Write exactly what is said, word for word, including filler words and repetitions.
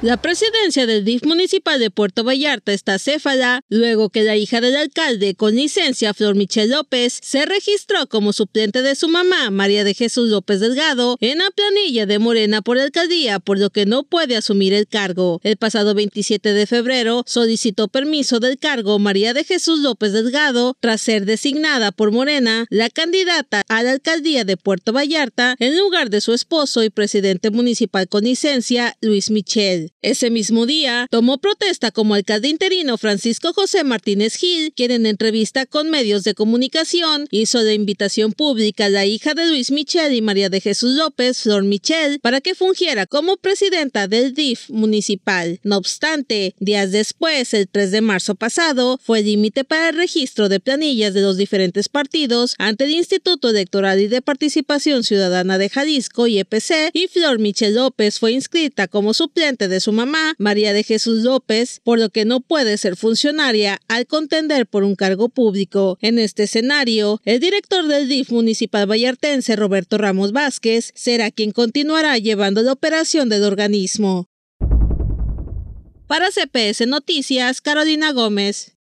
La presidencia del D I F municipal de Puerto Vallarta está céfala, luego que la hija del alcalde con licencia, Flor Michel López, se registró como suplente de su mamá, María de Jesús López Delgado, en la planilla de Morena por alcaldía, por lo que no puede asumir el cargo. El pasado veintisiete de febrero solicitó permiso del cargo María de Jesús López Delgado tras ser designada por Morena la candidata a la alcaldía de Puerto Vallarta en lugar de su esposo y presidente municipal con licencia, Luis Michel. Ese mismo día, tomó protesta como alcalde interino Francisco José Martínez Gil, quien en entrevista con medios de comunicación hizo la invitación pública a la hija de Luis Michel y María de Jesús López, Flor Michel, para que fungiera como presidenta del D I F municipal. No obstante, días después, el tres de marzo pasado, fue el límite para el registro de planillas de los diferentes partidos ante el Instituto Electoral y de Participación Ciudadana de Jalisco, I E P C, y Flor Michel López fue inscrita como suplente de su mamá, María de Jesús López, por lo que no puede ser funcionaria al contender por un cargo público. En este escenario, el director del D I F municipal vallartense, Roberto Ramos Vázquez, será quien continuará llevando la operación del organismo. Para C P S Noticias, Carolina Gómez.